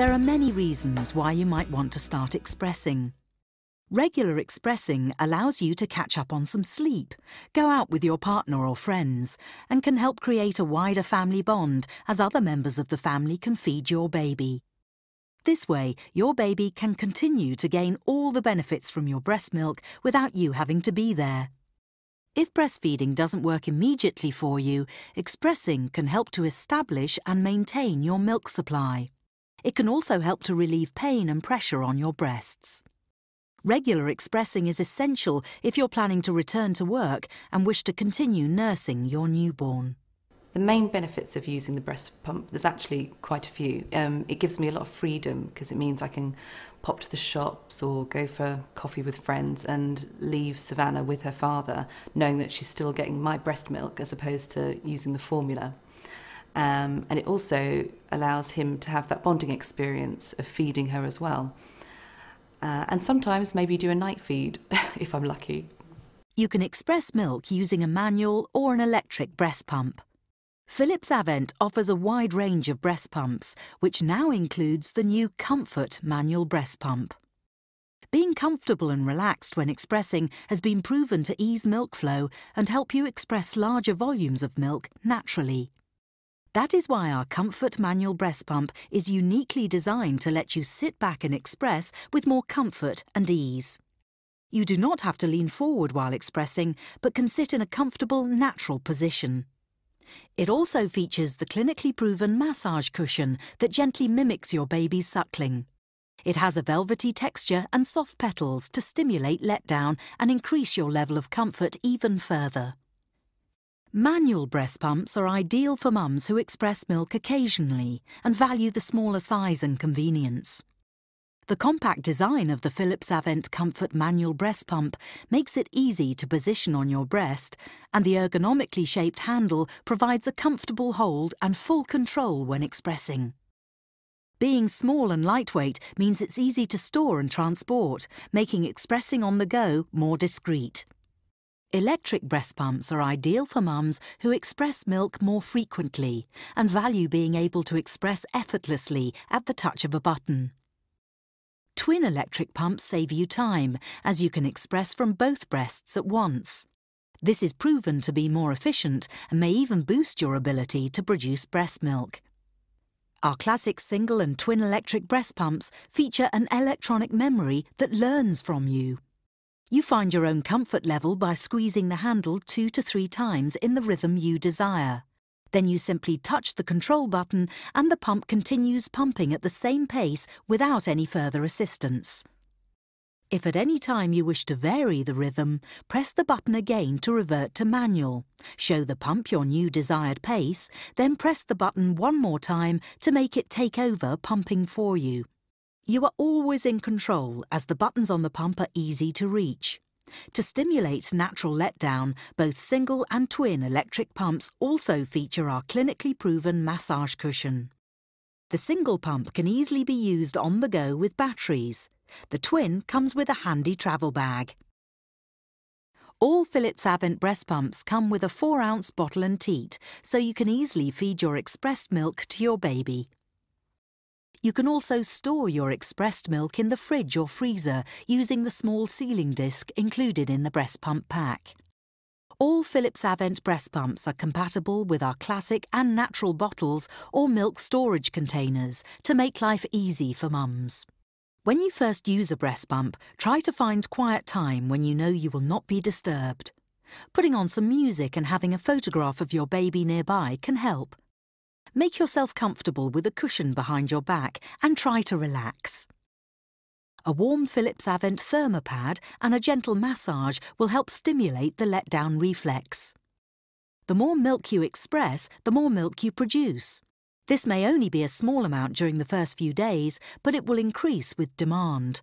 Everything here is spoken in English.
There are many reasons why you might want to start expressing. Regular expressing allows you to catch up on some sleep, go out with your partner or friends, and can help create a wider family bond as other members of the family can feed your baby. This way, your baby can continue to gain all the benefits from your breast milk without you having to be there. If breastfeeding doesn't work immediately for you, expressing can help to establish and maintain your milk supply. It can also help to relieve pain and pressure on your breasts. Regular expressing is essential if you're planning to return to work and wish to continue nursing your newborn. The main benefits of using the breast pump, there's actually quite a few. It gives me a lot of freedom because it means I can pop to the shops or go for coffee with friends and leave Savannah with her father, knowing that she's still getting my breast milk as opposed to using the formula. And it also allows him to have that bonding experience of feeding her as well. And sometimes maybe do a night feed, if I'm lucky. You can express milk using a manual or an electric breast pump. Philips Avent offers a wide range of breast pumps, which now includes the new Comfort manual breast pump. Being comfortable and relaxed when expressing has been proven to ease milk flow and help you express larger volumes of milk naturally. That is why our Comfort manual breast pump is uniquely designed to let you sit back and express with more comfort and ease. You do not have to lean forward while expressing, but can sit in a comfortable, natural position. It also features the clinically proven massage cushion that gently mimics your baby's suckling. It has a velvety texture and soft petals to stimulate letdown and increase your level of comfort even further. Manual breast pumps are ideal for mums who express milk occasionally and value the smaller size and convenience. The compact design of the Philips Avent Comfort manual breast pump makes it easy to position on your breast, and the ergonomically shaped handle provides a comfortable hold and full control when expressing. Being small and lightweight means it's easy to store and transport, making expressing on the go more discreet. Electric breast pumps are ideal for mums who express milk more frequently and value being able to express effortlessly at the touch of a button. Twin electric pumps save you time, as you can express from both breasts at once. This is proven to be more efficient and may even boost your ability to produce breast milk. Our classic single and twin electric breast pumps feature an electronic memory that learns from you. You find your own comfort level by squeezing the handle 2 to 3 times in the rhythm you desire. Then you simply touch the control button and the pump continues pumping at the same pace without any further assistance. If at any time you wish to vary the rhythm, press the button again to revert to manual. Show the pump your new desired pace, then press the button one more time to make it take over pumping for you. You are always in control as the buttons on the pump are easy to reach. To stimulate natural letdown, both single and twin electric pumps also feature our clinically proven massage cushion. The single pump can easily be used on the go with batteries. The twin comes with a handy travel bag. All Philips Avent breast pumps come with a 4-ounce bottle and teat, so you can easily feed your expressed milk to your baby. You can also store your expressed milk in the fridge or freezer using the small sealing disc included in the breast pump pack. All Philips Avent breast pumps are compatible with our classic and natural bottles or milk storage containers to make life easy for mums. When you first use a breast pump, try to find quiet time when you know you will not be disturbed. Putting on some music and having a photograph of your baby nearby can help. Make yourself comfortable with a cushion behind your back and try to relax. A warm Philips Avent thermopad and a gentle massage will help stimulate the letdown reflex. The more milk you express, the more milk you produce. This may only be a small amount during the first few days, but it will increase with demand.